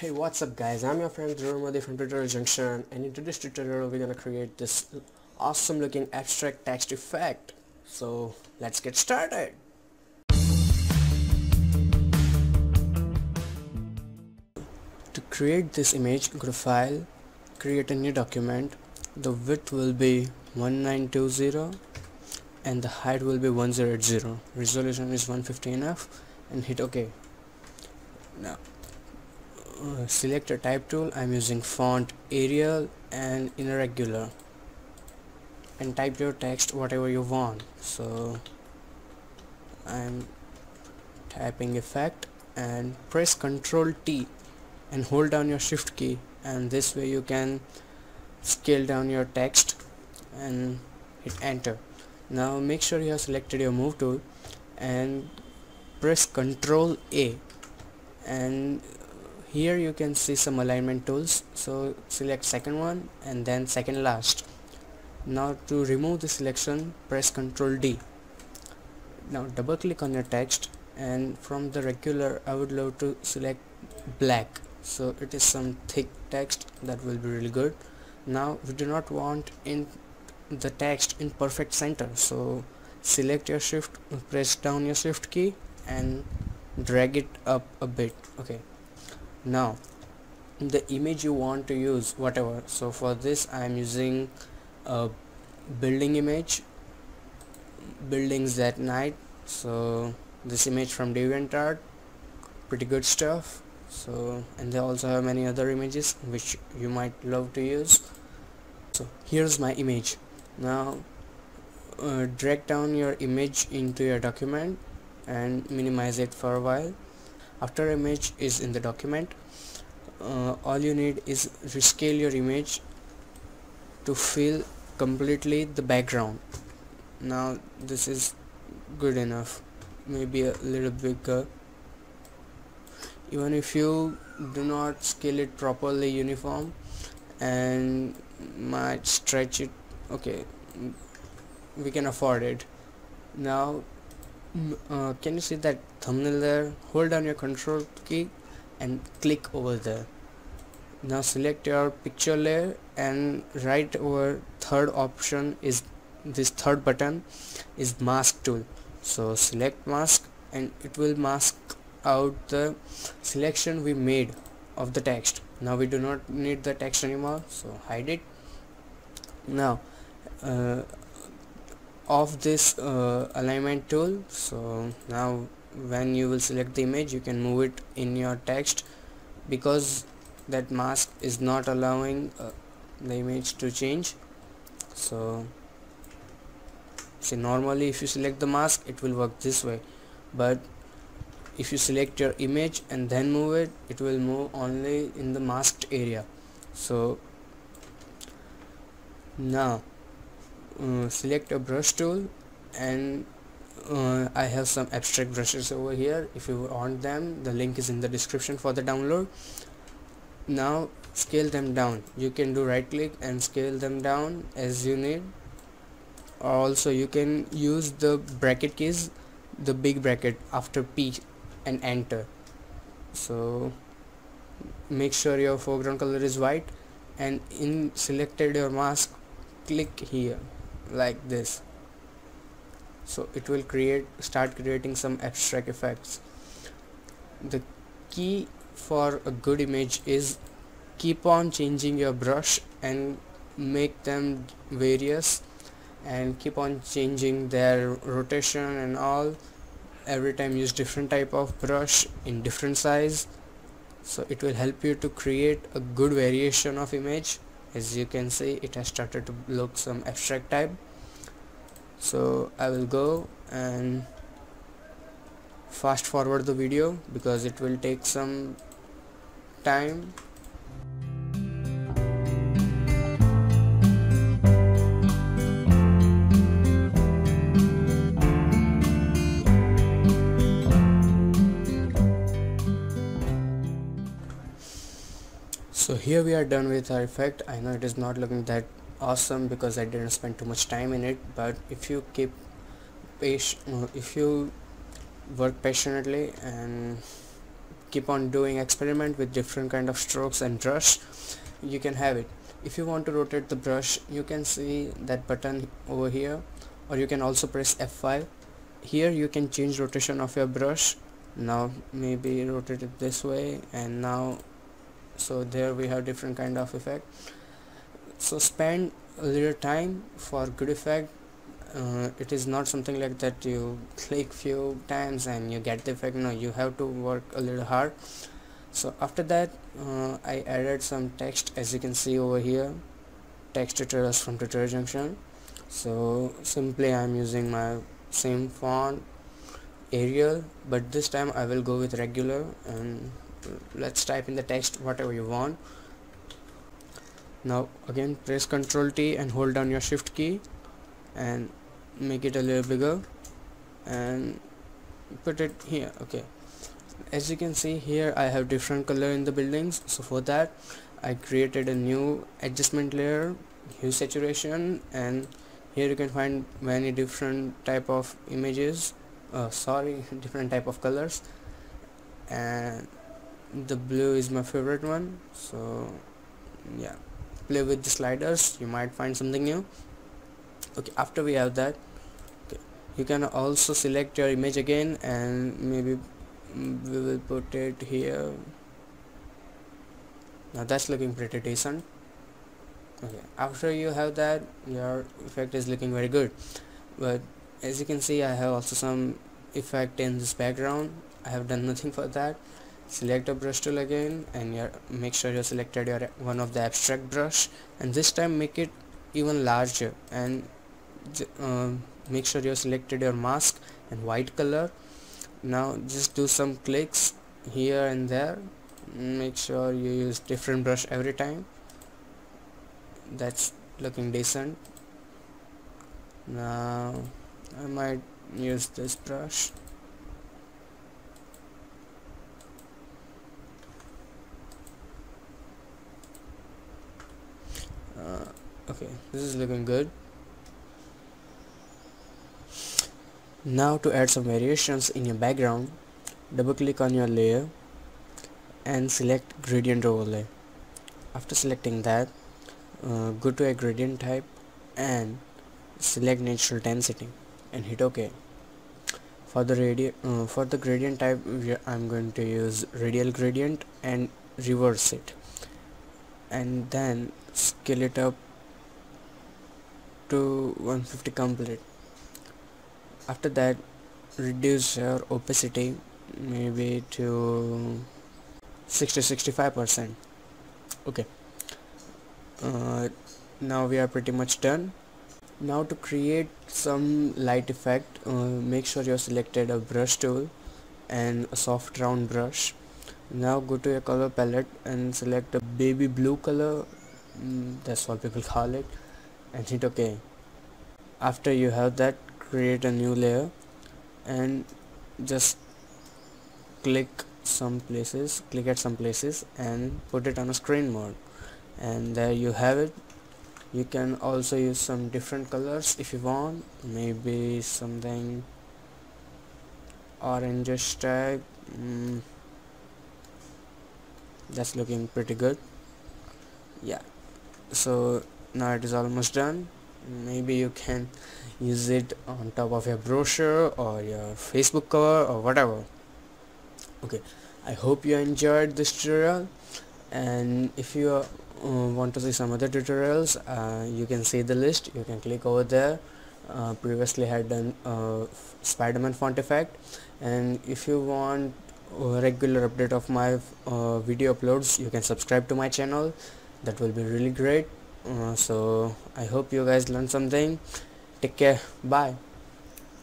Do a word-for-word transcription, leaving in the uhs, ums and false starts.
Hey, what's up guys, I'm your friend Dhruval Modi from Tutorials Junction, and in today's tutorial we're gonna create this awesome looking abstract text effect. So let's get started. To create this image, go to File, create a new document. The width will be nineteen twenty and the height will be ten eighty. Resolution is one fifty N F and hit OK. Now Uh, select a type tool. I'm using font Arial and irregular, and type your text whatever you want. So I'm typing effect and press control T and hold down your shift key, and this way you can scale down your text and hit enter. Now make sure you have selected your move tool and press control A, and here you can see some alignment tools, so select second one and then second last. Now to remove the selection, press control D. Now double click on your text, and from the regular I would love to select black, so it is some thick text that will be really good. Now we do not want in the text in perfect center, so select your shift, press down your shift key and drag it up a bit. Okay, now the image you want to use, whatever. So for this I am using a building image, buildings at night. So this image from DeviantArt, pretty good stuff. So, and they also have many other images which you might love to use. So here's my image. Now uh, drag down your image into your document and minimize it for a while. After image is in the document, uh, all you need is rescale your image to fill completely the background. Now this is good enough, maybe a little bigger. Even if you do not scale it properly uniform and might stretch it, okay, we can afford it. Now Uh, can you see that thumbnail there? Hold down your control key and click over there. Now select your picture layer, and right over third option is this third button is mask tool. So select mask and it will mask out the selection we made of the text. Now we do not need the text anymore, so hide it. Now uh, of this uh, alignment tool, so now when you will select the image you can move it in your text, because that mask is not allowing uh, the image to change. So see, normally if you select the mask it will work this way, but if you select your image and then move it, it will move only in the masked area. So now Uh, select a brush tool, and uh, I have some abstract brushes over here. If you want them, the link is in the description for the download. Now scale them down. You can do right click and scale them down as you need. Also you can use the bracket keys, the big bracket after P and enter. So make sure your foreground color is white, and in selected your mask, click here like this, so it will create start creating some abstract effects. The key for a good image is keep on changing your brush and make them various, and keep on changing their rotation and all. Every time use different type of brush in different size, so it will help you to create a good variation of image. As you can see, it has started to look some abstract type. So I will go and fast forward the video because it will take some time. So here we are done with our effect. I know it is not looking that awesome because I didn't spend too much time in it, but if you keep patient, if you work passionately and keep on doing experiment with different kind of strokes and brush, you can have it. If you want to rotate the brush, you can see that button over here, or you can also press F five. Here you can change rotation of your brush. Now maybe rotate it this way, and now, so there we have different kind of effect. So spend a little time for good effect. Uh, it is not something like that you click few times and you get the effect. No, you have to work a little hard. So after that, uh, I added some text, as you can see over here, text tutorials from Tutorial Junction. So simply I'm using my same font Arial, but this time I will go with regular, and let's type in the text whatever you want. Now again press Ctrl T and hold down your shift key and make it a little bigger and put it here. Okay, as you can see here I have different color in the buildings. So for that I created a new adjustment layer, hue, saturation, and here you can find many different type of images, uh, sorry different type of colors, and the blue is my favorite one. So yeah, play with the sliders, you might find something new. Okay, after we have that, okay, you can also select your image again, and maybe we will put it here. Now that's looking pretty decent. Okay, after you have that, your effect is looking very good. But as you can see, I have also some effect in this background. I have done nothing for that. Select a brush tool again, and your, make sure you selected your one of the abstract brush, and this time make it even larger, and uh, make sure you selected your mask and white color. Now just do some clicks here and there, make sure you use different brush every time. That's looking decent. Now I might use this brush. Uh, okay, this is looking good. Now to add some variations in your background, double click on your layer and select gradient overlay. After selecting that, uh, go to a gradient type and select natural density and hit OK. For the radi uh, for the gradient type, I'm going to use radial gradient and reverse it, and then scale it up to one fifty complete. After that, reduce your opacity maybe to sixty to sixty-five percent. Okay, uh, now we are pretty much done. Now to create some light effect, uh, make sure you selected a brush tool and a soft round brush. Now go to your color palette and select a baby blue color, mm, that's what people call it, and hit OK. After you have that, create a new layer and just click some places click at some places and put it on a screen mode, and there you have it. You can also use some different colors if you want, maybe something orangish type. mm, That's looking pretty good. Yeah, so now it is almost done. Maybe you can use it on top of your brochure or your Facebook cover or whatever. Okay, I hope you enjoyed this tutorial, and if you uh, want to see some other tutorials, uh, you can see the list, you can click over there. Uh, previously I had done uh, Spider-Man font effect, and if you want regular update of my uh, video uploads, you can subscribe to my channel. That will be really great. Uh, so I hope you guys learned something. Take care, bye.